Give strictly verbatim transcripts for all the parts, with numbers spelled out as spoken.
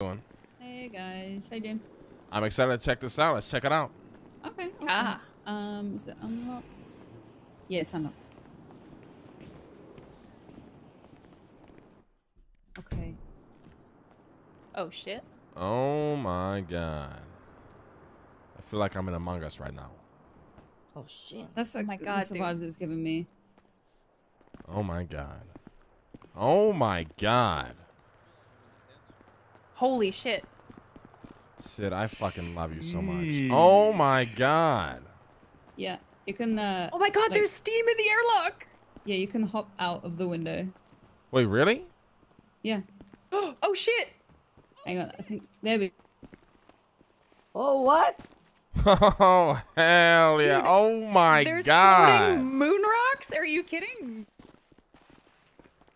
Doing. Hey guys, how you doing? I'm excited to check this out. Let's check it out. Okay. Awesome. Ah. Um, is it unlocked? Yes, yeah, unlocked. Okay. Oh shit. Oh my god. I feel like I'm in Among Us right now. Oh shit. That's like, oh my god, that's the vibes it's giving me. Oh my god. Oh my god. Holy shit. Sid, I fucking love you so much. Mm. Oh my god. Yeah, you can. Uh, oh my god, like, there's steam in the airlock. Yeah, you can hop out of the window. Wait, really? Yeah. Oh shit. Hang on, I think there we. Oh what? Oh hell yeah! Dude, oh my there's god. There's moon rocks. Are you kidding?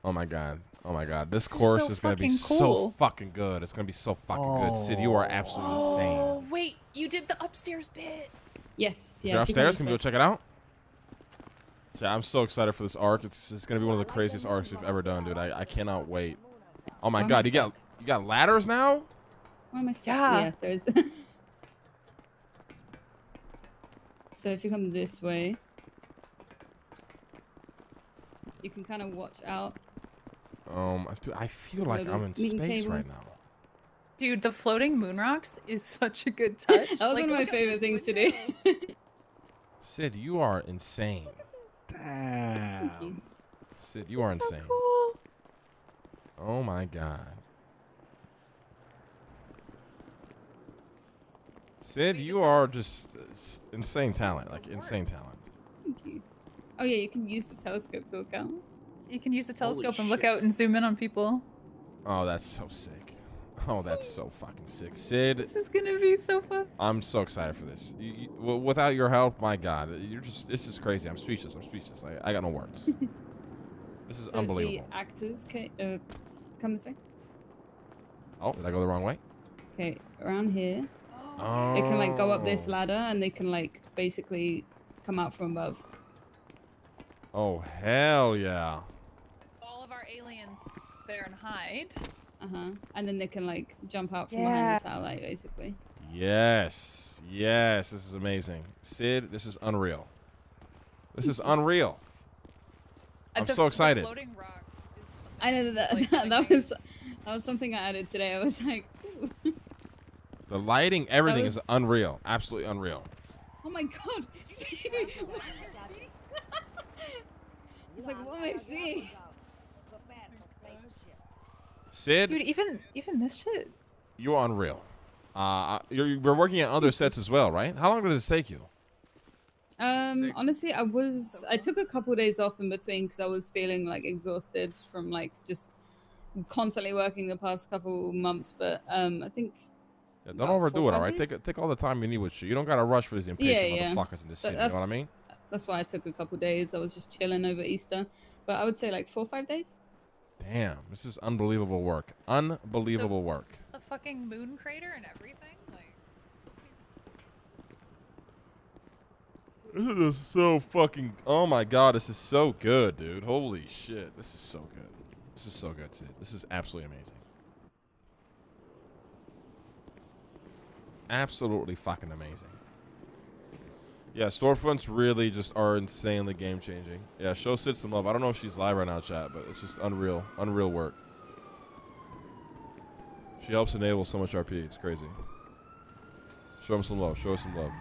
Oh my god. Oh my god, this, this course is, so is gonna be cool. so fucking good. It's gonna be so fucking oh. good. Sid, you are absolutely oh, insane. Oh wait, you did the upstairs bit. Yes. Is yeah. You're upstairs. Can we go check it out? Yeah, I'm so excited for this arc. It's it's gonna be one of the craziest arcs we've ever done, dude. I I cannot wait. Oh my Why god, you got you got ladders now? Why am I stuck? Yeah. yeah there's so if you come this way, you can kind of watch out. Um, dude, I feel like I'm in space right now. Dude, the floating moon rocks is such a good touch. That was like, one of my favorite things today. Sid, you are insane. Damn. Thank you. Sid, you are insane. Cool. Oh my god. Sid, you are just uh, insane talent, like insane talent. Thank you. Oh yeah, you can use the telescope to look out. You can use the telescope and look out and zoom in on people. Oh, that's so sick. Oh, that's so fucking sick. Sid. This is going to be so fun. I'm so excited for this. You, you, well, without your help, my God, you're just, this is crazy. I'm speechless. I'm speechless. I, I got no words. This is so unbelievable. The actors can, uh, come this way. Oh, did I go the wrong way? Okay, around here. Oh. They can like go up this ladder and they can like basically come out from above. Oh, hell yeah. Aliens there and hide. Uh-huh. And then they can like jump out from yeah. behind the satellite basically. Yes. Yes. This is amazing. Sid, this is unreal. This is unreal. I'm the, so excited. Floating rock is I know that that, like, that, that was that was something I added today. I was like ooh. The lighting, everything was... is unreal. Absolutely unreal. Oh my god. It's like what am I seeing? Sid, dude, even even this shit. You're unreal. Uh, you're you're working on other sets as well, right? How long did this take you? Um, Sick. honestly, I was I took a couple of days off in between because I was feeling like exhausted from like just constantly working the past couple months. But um, I think yeah, don't overdo it. All right, take take all the time you need with you. You don't gotta rush for these impatient yeah, yeah. motherfuckers in this city. You know what I mean? That's why I took a couple of days. I was just chilling over Easter, but I would say like four or five days. Damn, this is unbelievable work. Unbelievable the, work. The fucking moon crater and everything? Like... This is so fucking... Oh my god, this is so good, dude. Holy shit, this is so good. This is so good, Sid. This is absolutely amazing. Absolutely fucking amazing. Yeah, storefronts really just are insanely game-changing. Yeah, show Sid some love. I don't know if she's live right now, chat, but it's just unreal. Unreal work. She helps enable so much R P. It's crazy. Show him some love. Show us some love.